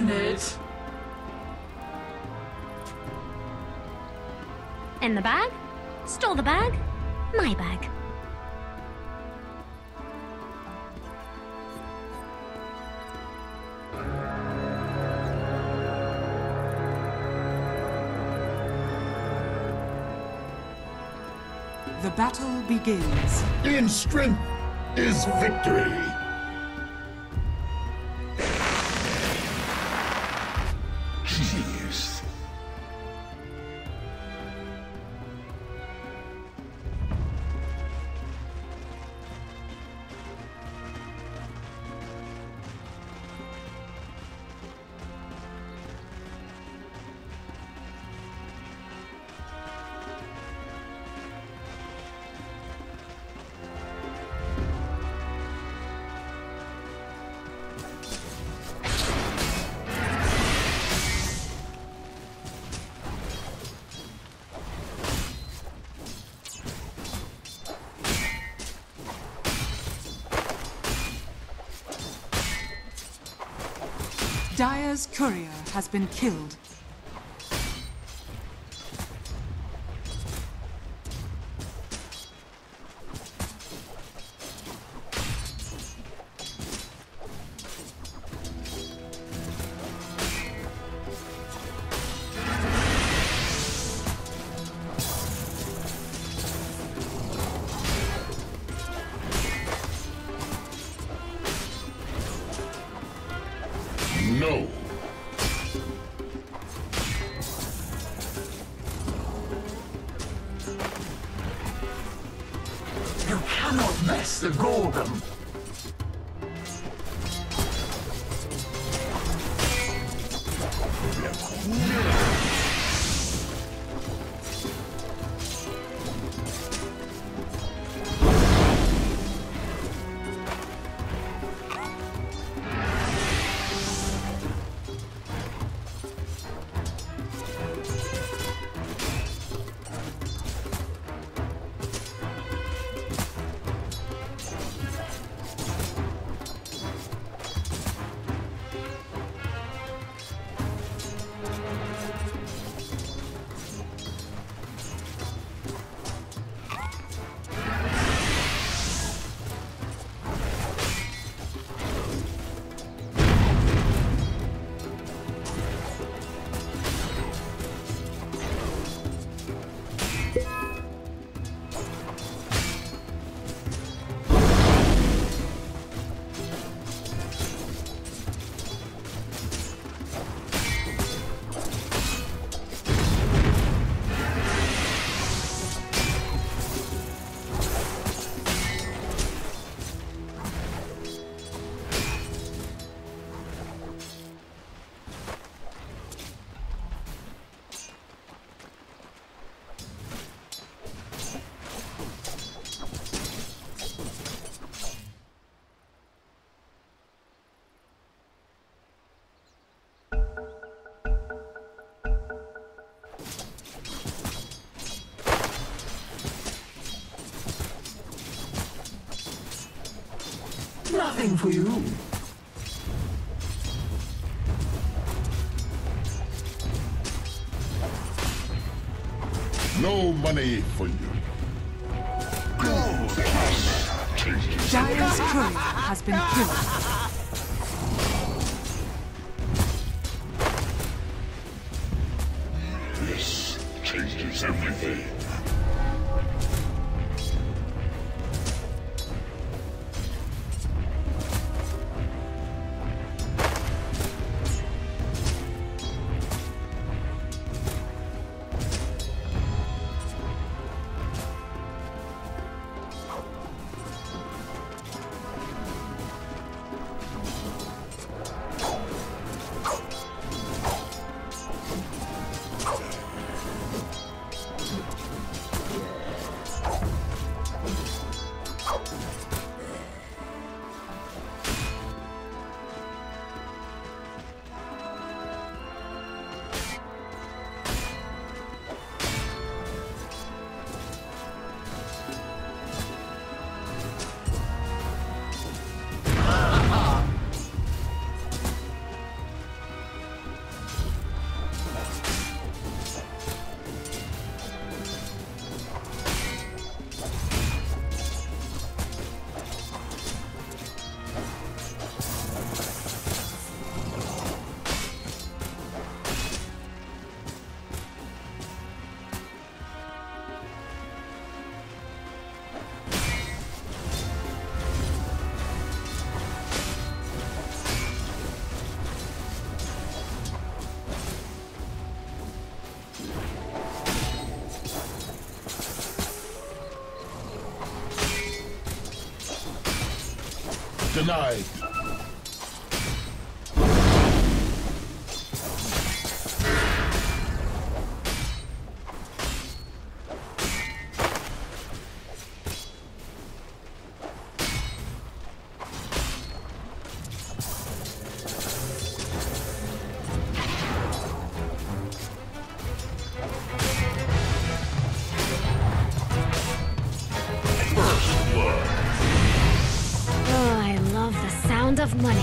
minute. In the bag? Stole the bag? My bag. The battle begins. In strength is victory. Jeez. Dire's courier has been killed. No. You cannot mess the golden. Nothing for you. No money for you. Gold. Dire's crew has been killed. Denied. Of money.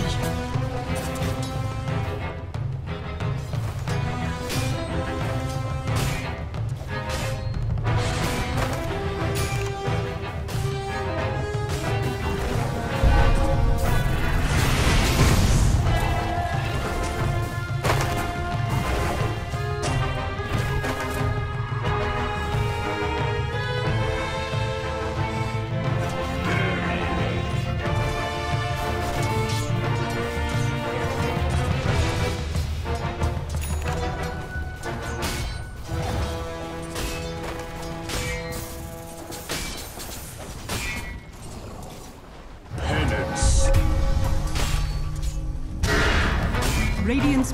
Radiant's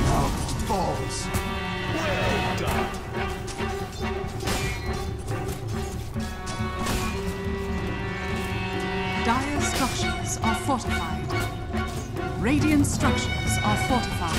Now falls. Well done. Dire structures are fortified. Radiant structures are fortified.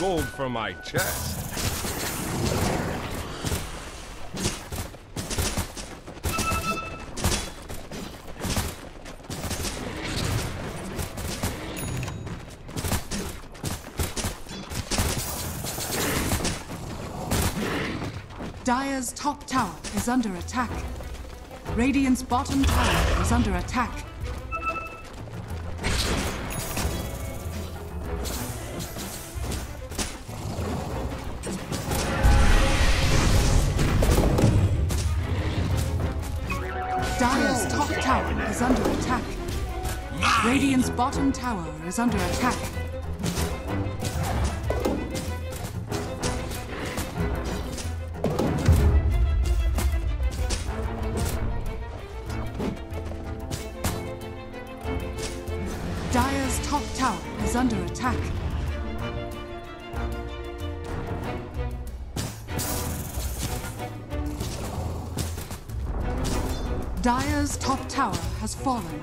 Gold for my chest. Dire's top tower is under attack. Radiant's bottom tower is under attack. Dire's top tower is under attack. Radiant's bottom tower is under attack. Dire's top tower is under attack. Dire's top tower has fallen.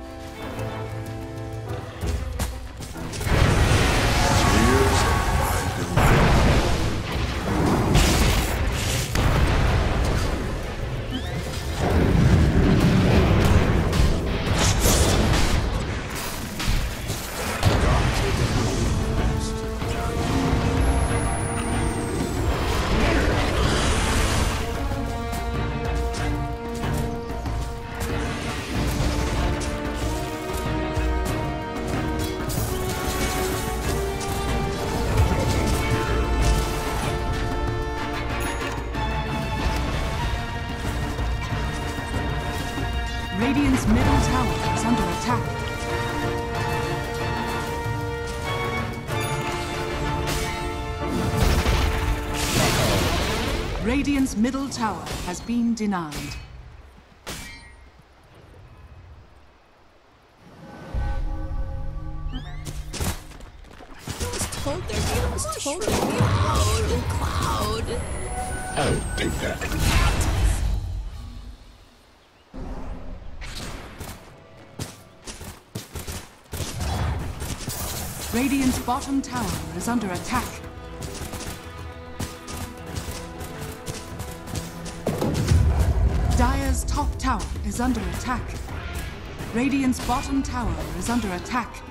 Radiant's middle tower is under attack. Radiant's middle tower has been denied. I was told there'd be a cloud. I'll take that. Radiant's bottom tower is under attack. Dire's top tower is under attack. Radiant's bottom tower is under attack.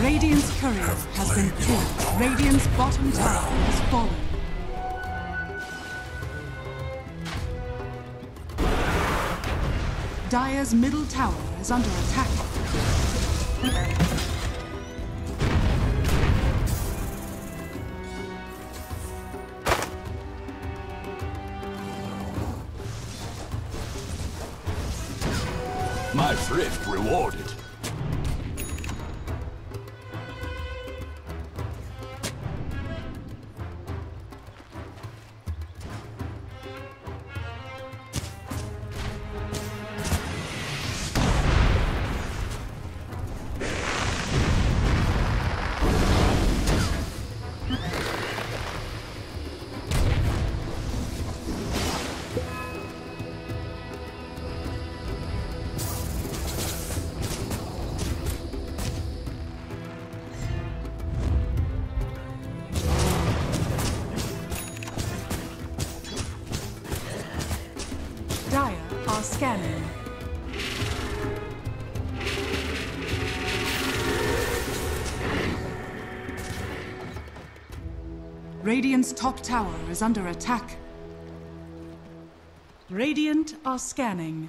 Radiant's courier has been killed. Radiant's bottom tower has fallen. Dire's middle tower is under attack. My thrift rewarded. Scanning. Radiant's top tower is under attack. Radiant are scanning.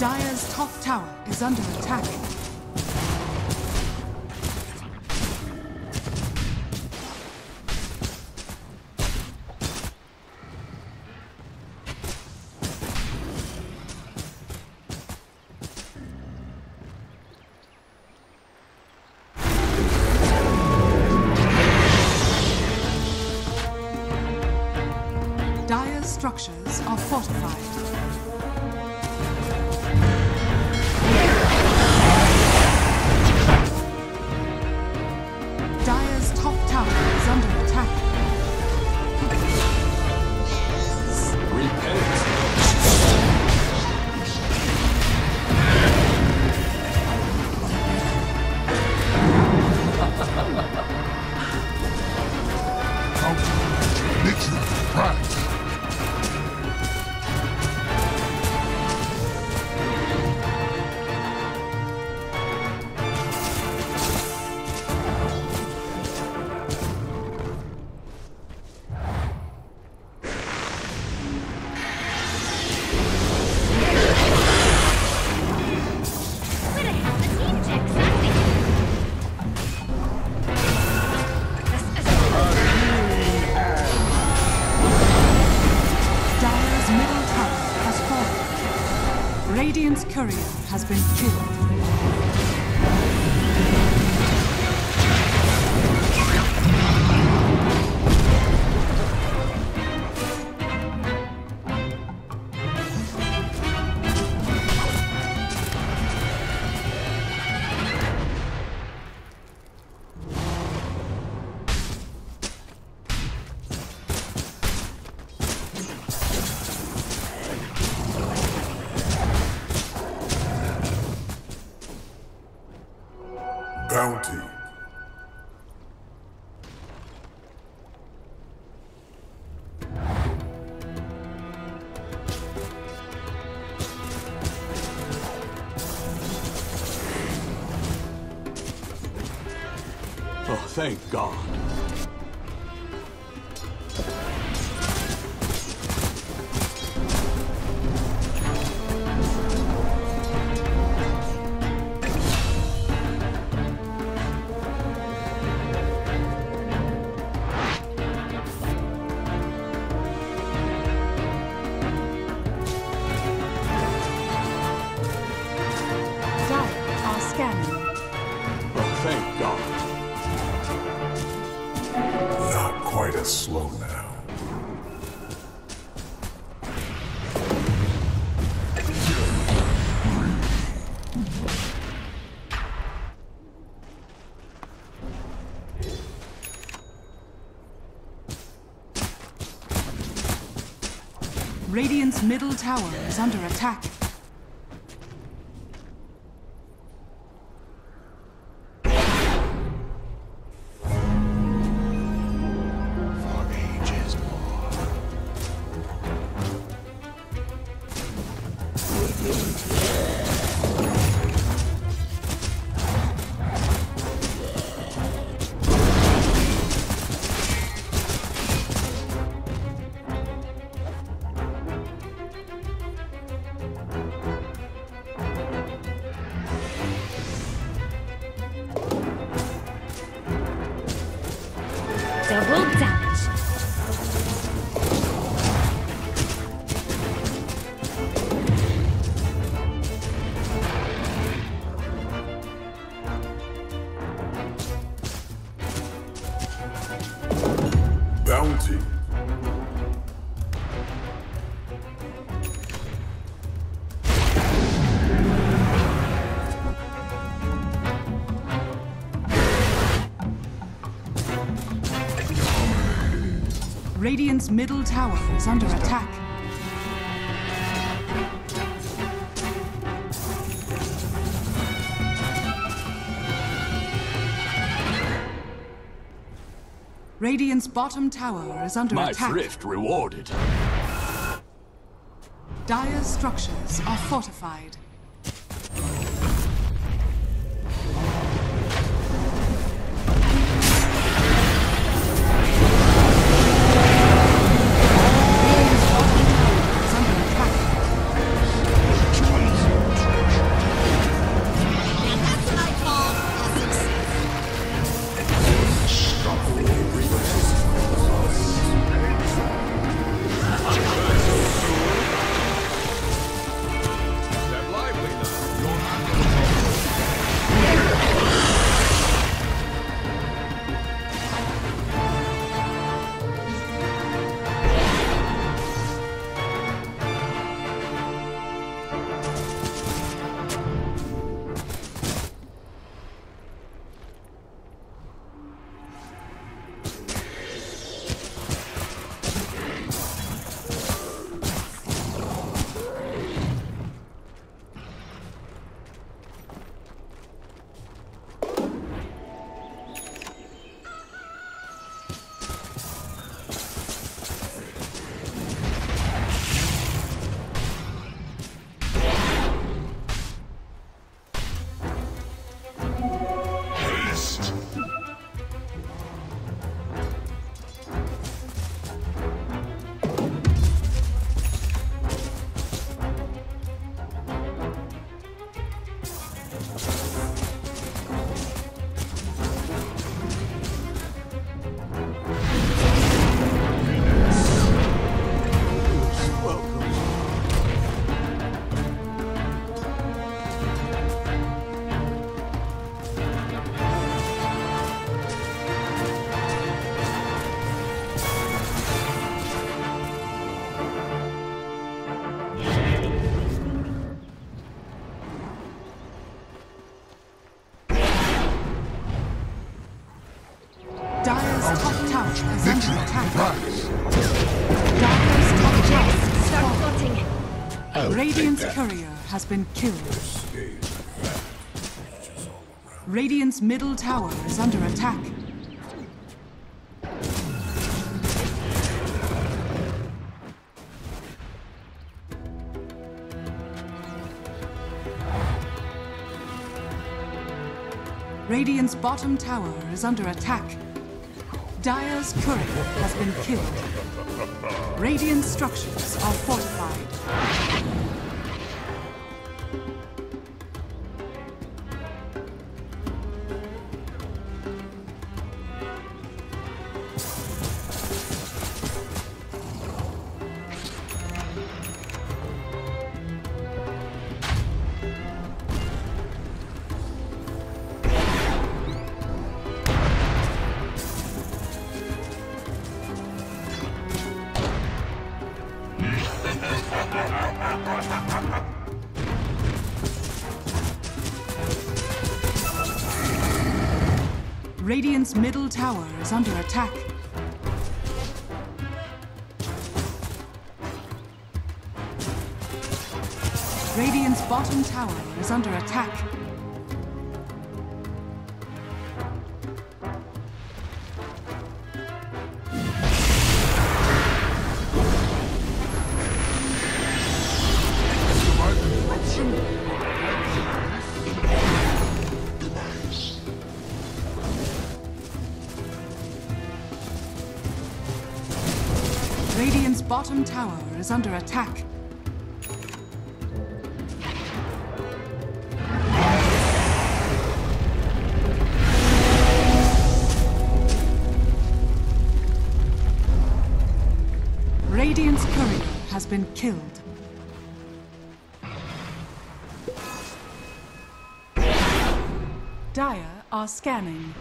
Dire's top tower is under attack. Dire's structures are fortified. Radiant's courier has been killed. Bounty. Oh, thank God. Slow now. Radiant's middle tower is under attack. Double damage. Bounty. Radiant's middle tower is under attack. Radiant's bottom tower is under attack. My thrift rewarded. Dire's structures are fortified. Surprise! Start plotting! Radiant's courier has been killed. Radiant's middle tower is under attack. Radiant's bottom tower is under attack. Dire's courier has been killed. Radiant structures are fortified. Radiant's middle tower is under attack. Radiant's bottom tower is under attack. Radiant's bottom tower is under attack. Radiant's courier has been killed. Dire are scanning.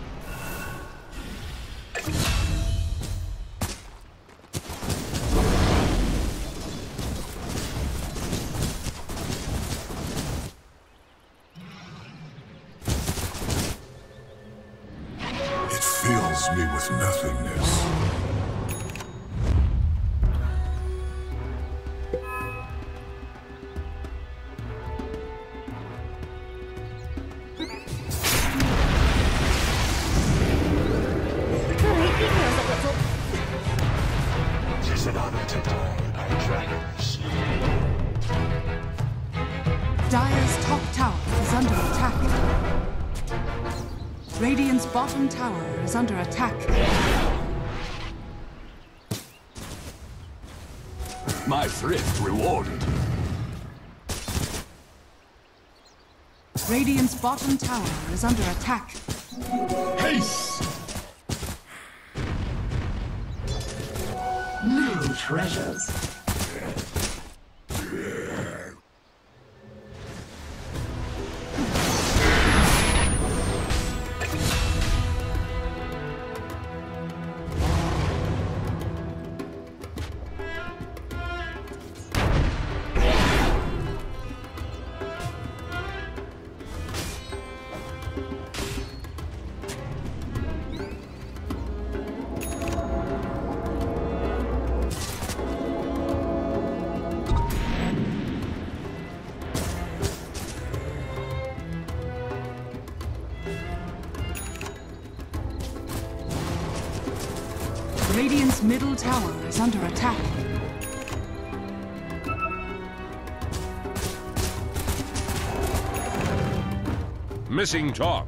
Fills me with nothingness. It is an honor to die by dragons. Dire's top tower is under attack. Radiant's bottom tower is under attack. My thrift rewarded. Radiant's bottom tower is under attack. Haste! New treasures. Radiant's middle tower is under attack. Missing top.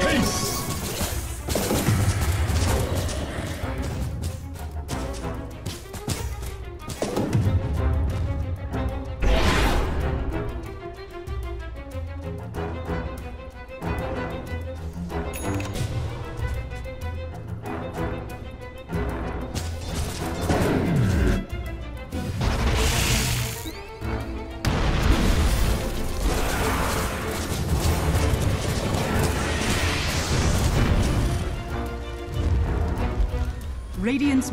Haste! Radiant's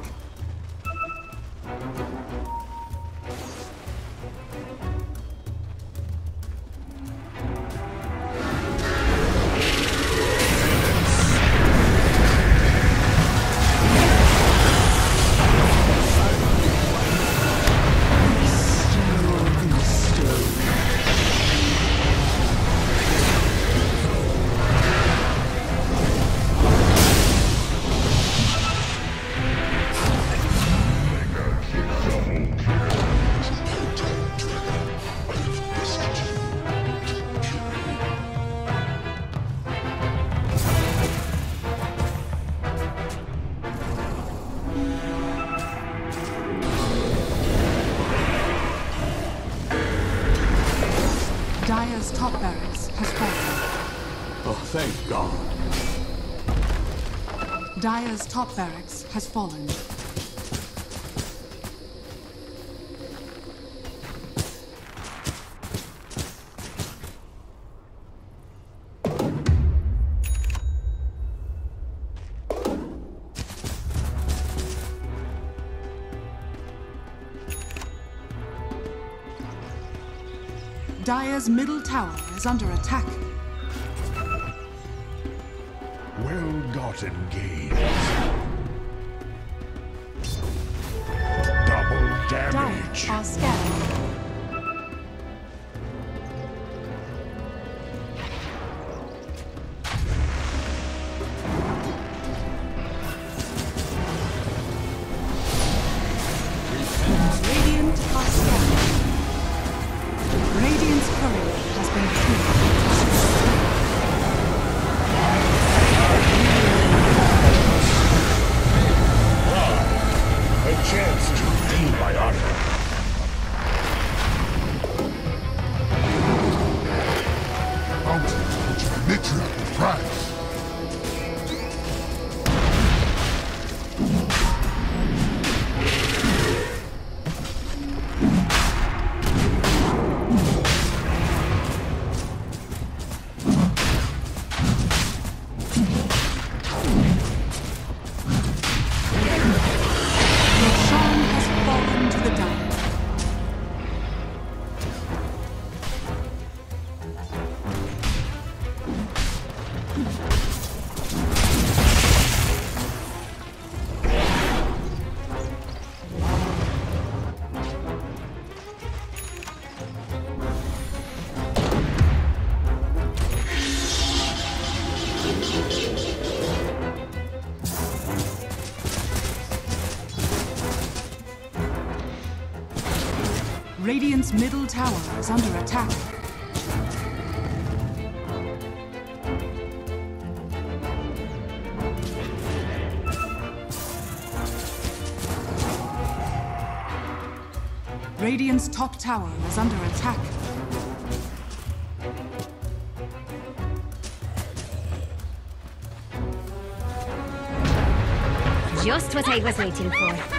Dire's top barracks has fallen. Oh, thank God. Dire's top barracks has fallen. Dire's middle tower is under attack. Well-gotten gains. Double damage. Dire are scattered. Radiant's middle tower is under attack. Radiant's top tower is under attack. Just what I was waiting for.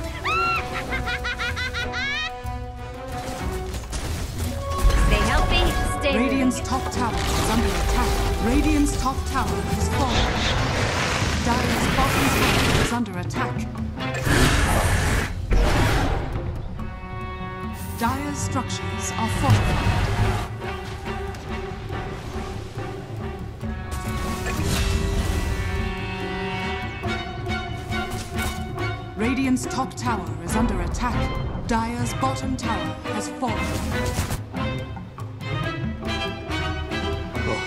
Radiant's top tower is under attack. Radiant's top tower has fallen. Dire's bottom tower is under attack. Dire's structures are fortified. Radiant's top tower is under attack. Dire's bottom tower has fallen. Oh,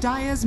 Dire's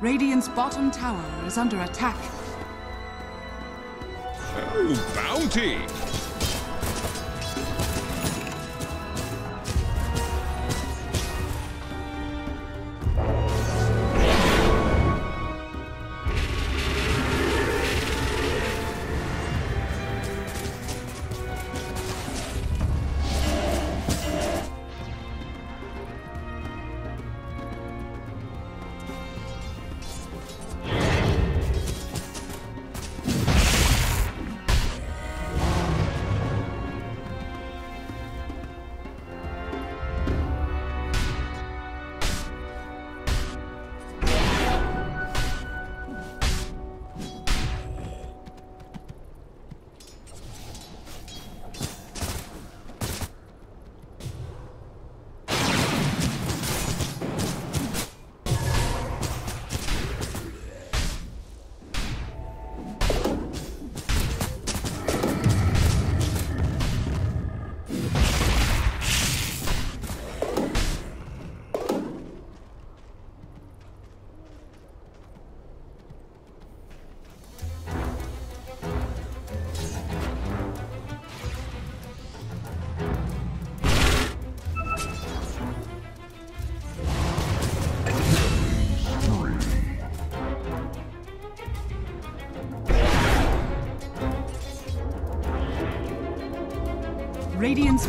Radiant's top tower is under attack. They smell so much. Radiant's top tower is under attack. Dire's middle tower is under attack. Dire's middle tower has fallen. Radiant's middle tower is under attack. Radiant's bottom tower is under attack. Oh, bounty! Radiant's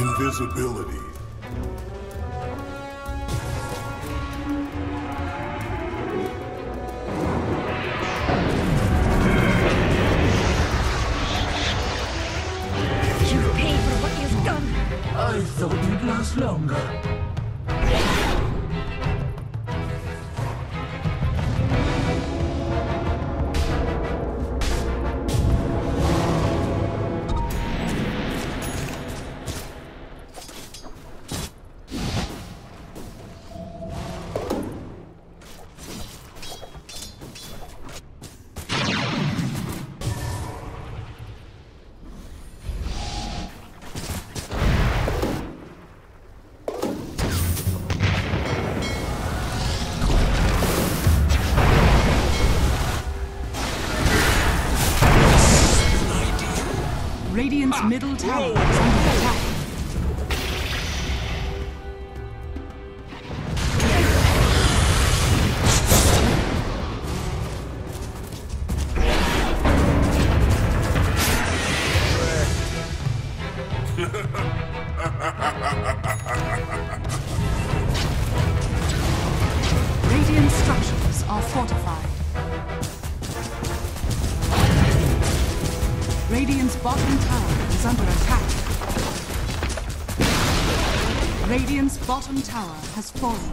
Invisibility. Radiant's middle tower is under attack. Radiant structures are fortified. Radiant's bottom tower is under attack. Radiant's bottom tower has fallen.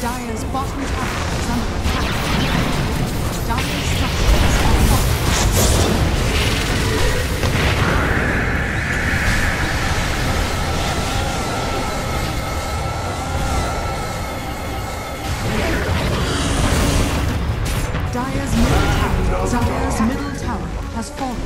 Dire's bottom tower is under attack. Dire's structures are falling. Dire's middle tower has fallen.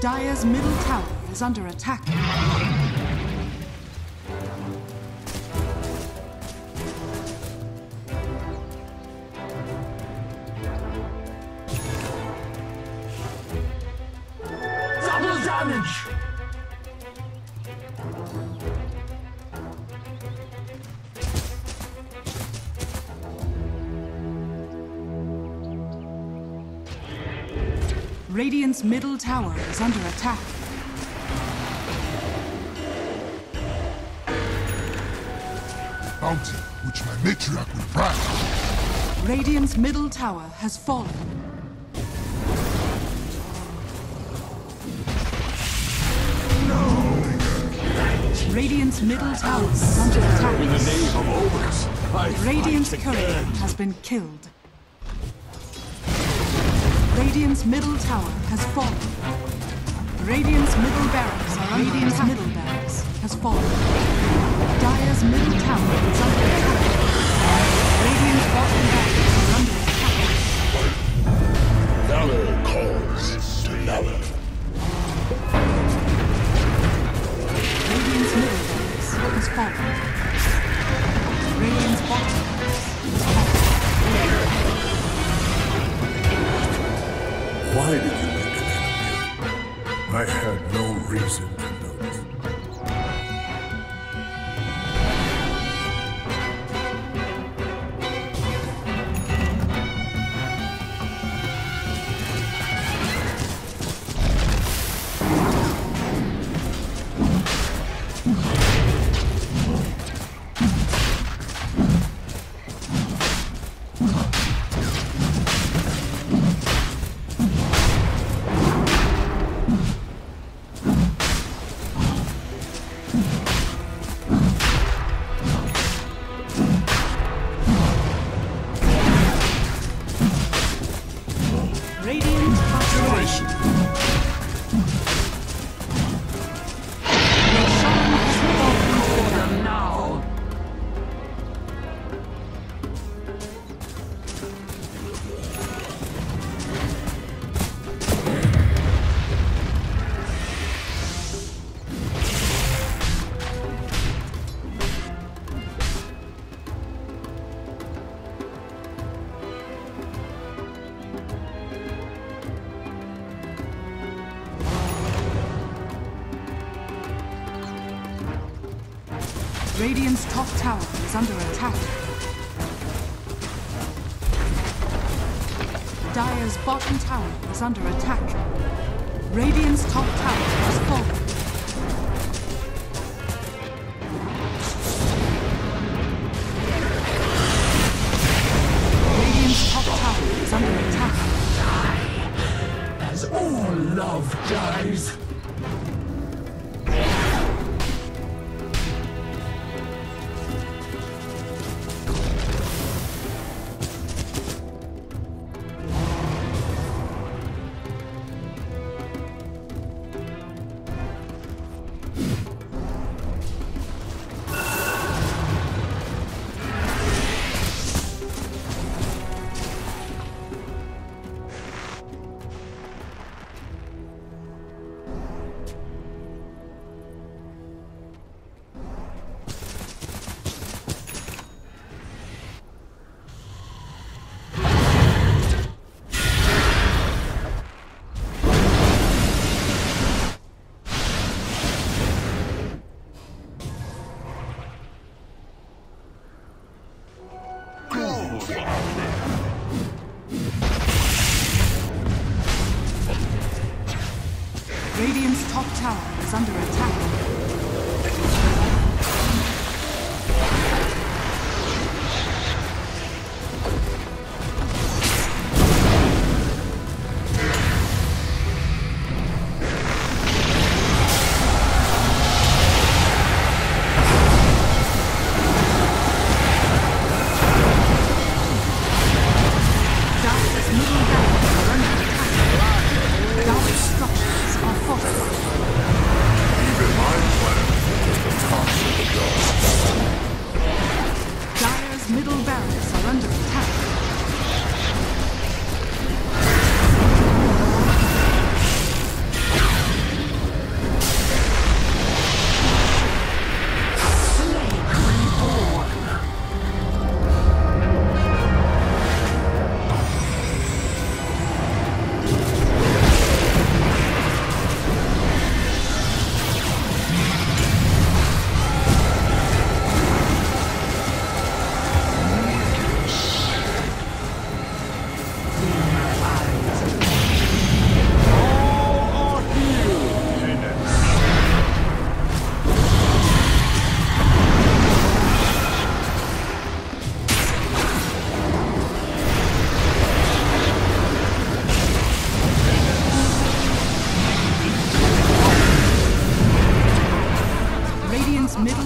Dire's middle tower is under attack. Double damage! Radiant's middle tower is under attack. Bounty, which my matriarch will prize. Radiant's middle tower has fallen. No! Radiant's middle tower is under attack. In the name of Oberon, Radiant's courier has been killed. Radiant's middle tower has fallen. Radiant's middle barracks are under attack. Radiant's middle barracks has fallen. Dire's middle tower is under attack. Radiant's bottom barracks are under attack. Valor calls to valor. Radiant's middle barracks has fallen. Radiant's bottom barracks is fallen. Why did you make an enemy? I had no reason to know it. Radiant's top tower is under attack. Dire's bottom tower is under attack. Radiant's top tower has fallen. Radiant's top tower is under attack. Die, as all love dies. Radiant's top tower is under attack. Middle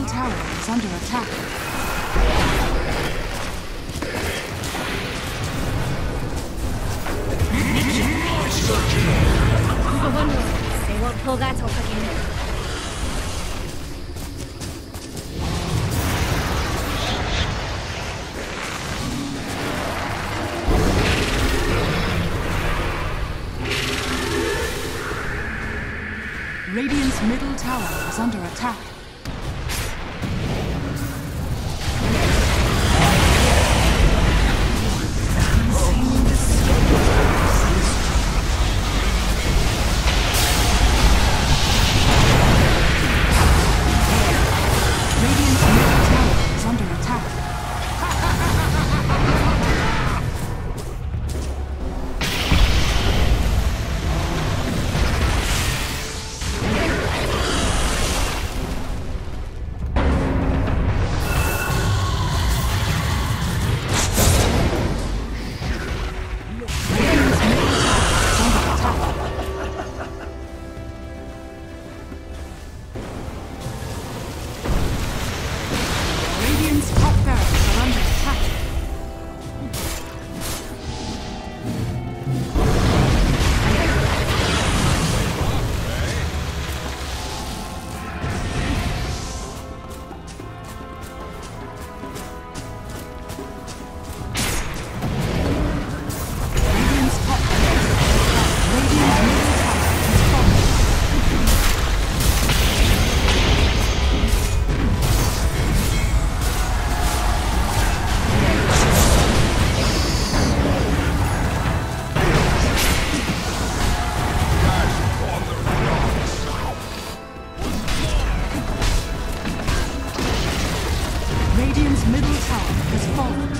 tower is under attack. is under attack. Middle tower is falling.